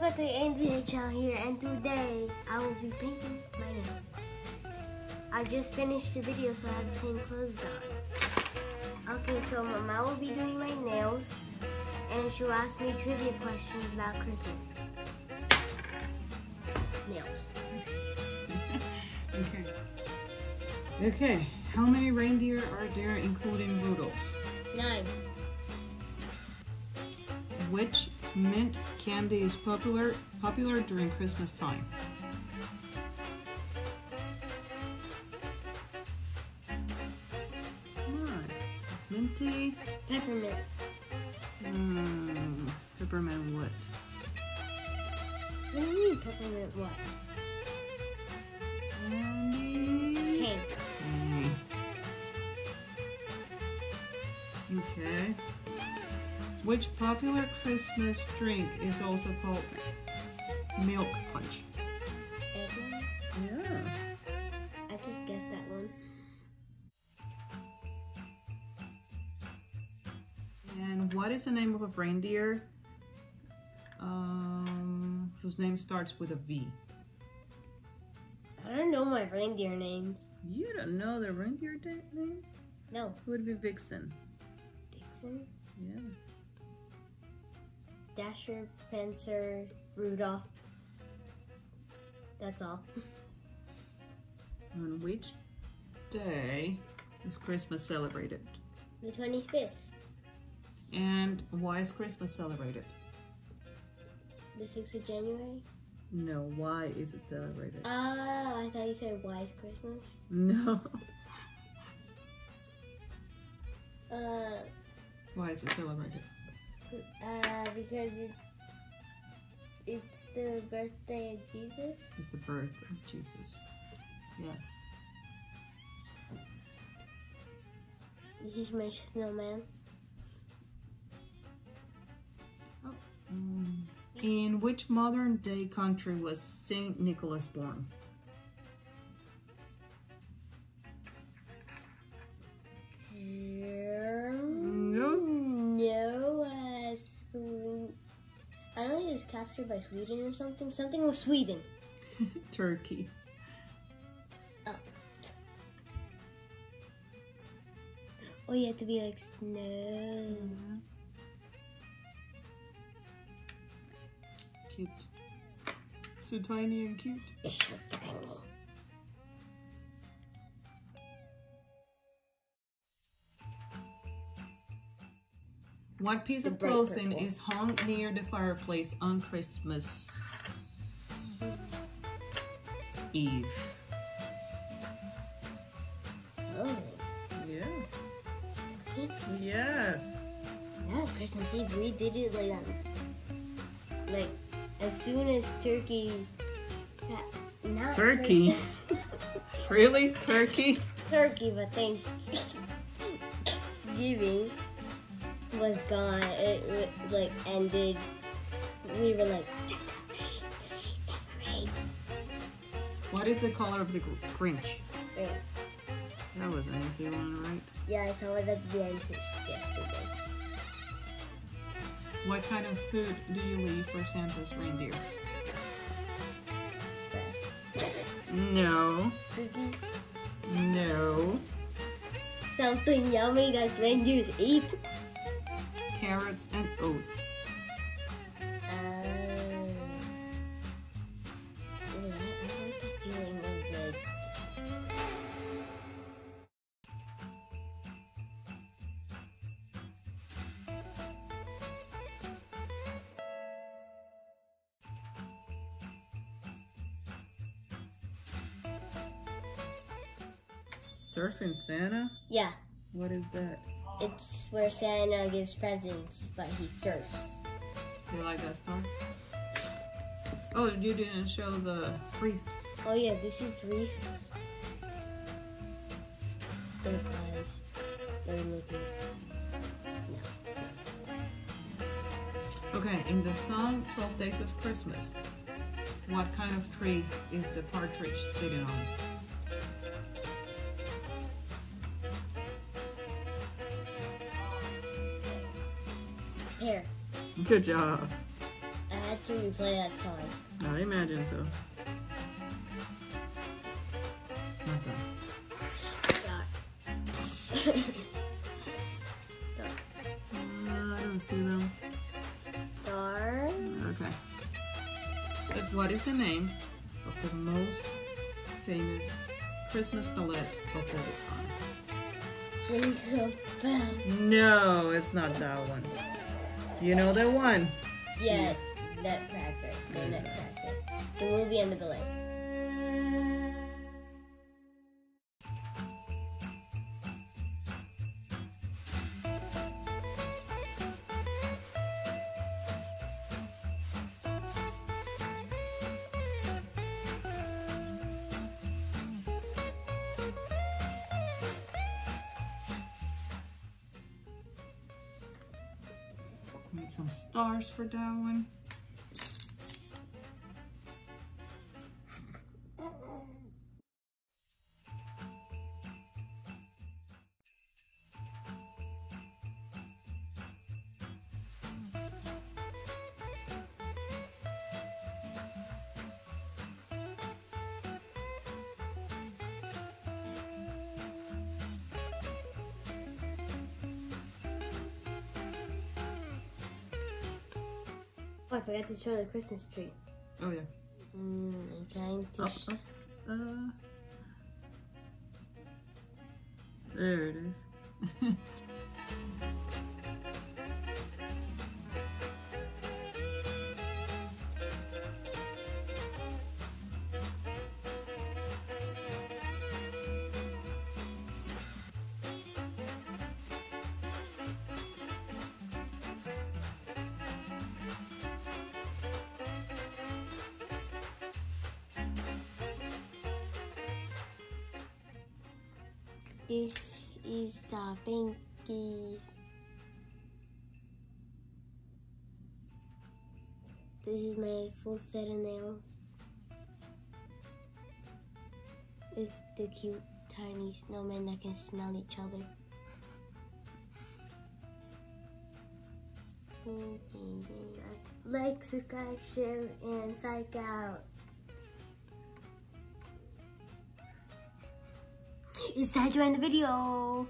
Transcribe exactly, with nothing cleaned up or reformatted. Welcome to The A and The J Cool here, and today I will be painting my nails. I just finished the video, so I have the same clothes on. Okay, so Mama will be doing my nails, and she'll ask me trivia questions about Christmas. Nails. Okay. Okay, how many reindeer are there including Rudolph? Nine. Which mint candy is popular popular during Christmas time? Come on. Minty? Peppermint. Mm, peppermint what? What do you mean peppermint what? Candy? Cake. Okay. Which popular Christmas drink is also called milk punch? Eggnog? Yeah. I just guessed that one. And what is the name of a reindeer um, whose name starts with a V? I don't know my reindeer names. You don't know the reindeer names? No. Who would be Vixen? Vixen? Yeah. Dasher, Fencer, Rudolph. That's all. On which day is Christmas celebrated? The twenty-fifth. And why is Christmas celebrated? The sixth of January? No, why is it celebrated? Oh, uh, I thought you said why is Christmas? No. uh, why is it celebrated? Uh, because it, it's the birthday of Jesus. It's the birth of Jesus. Yes. This is my snowman. Oh. Mm. In which modern day country was Saint Nicholas born? Captured by Sweden or something? Something with Sweden. Turkey. Oh. Oh, you have to be like snow. Mm-hmm. Cute. So tiny and cute. It's so tiny. What piece of clothing purple. is hung near the fireplace on Christmas Eve? Oh. Yeah. Christmas. Yes. No, Christmas Eve, we did it like that. Like, as soon as turkey... Not turkey? Really? Turkey? Turkey, but Thanksgiving was gone, it, it like ended, we were like, decorate, decorate, decorate. What is the color of the Grinch? Right. That was an easy one, right? Yeah, I saw it at the dentist yesterday. What kind of food do you leave for Santa's reindeer? No. Cookies? No. Something yummy that reindeers eat? Carrots and oats. Uh, yeah, I like the feeling of like... Surfing Santa? Yeah. What is that? It's where Santa gives presents, but he surfs. You like that star? Oh, you didn't show the wreath. Oh yeah, this is wreath. They're eyes. They're looking. No. Okay, in the song twelve Days of Christmas, what kind of tree is the partridge sitting on? Pear. Good job. I had when you play that song. I imagine so. It's not that. uh, I don't see them. Star. Okay. But what is the name of the most famous Christmas ballet of all time? Jingle Bell. No, it's not that one. You know that one? Yeah, Nutcracker. The Nutcracker. The movie and the ballet. Need some stars for that one. Oh, I forgot to show the Christmas tree. Oh, yeah. Mm, I'm trying to... Up, up. Uh, there it is. This is the painties. This is my full set of nails. With the cute tiny snowmen that can smell each other. Like, subscribe, share, and psych out. It's time to end the video.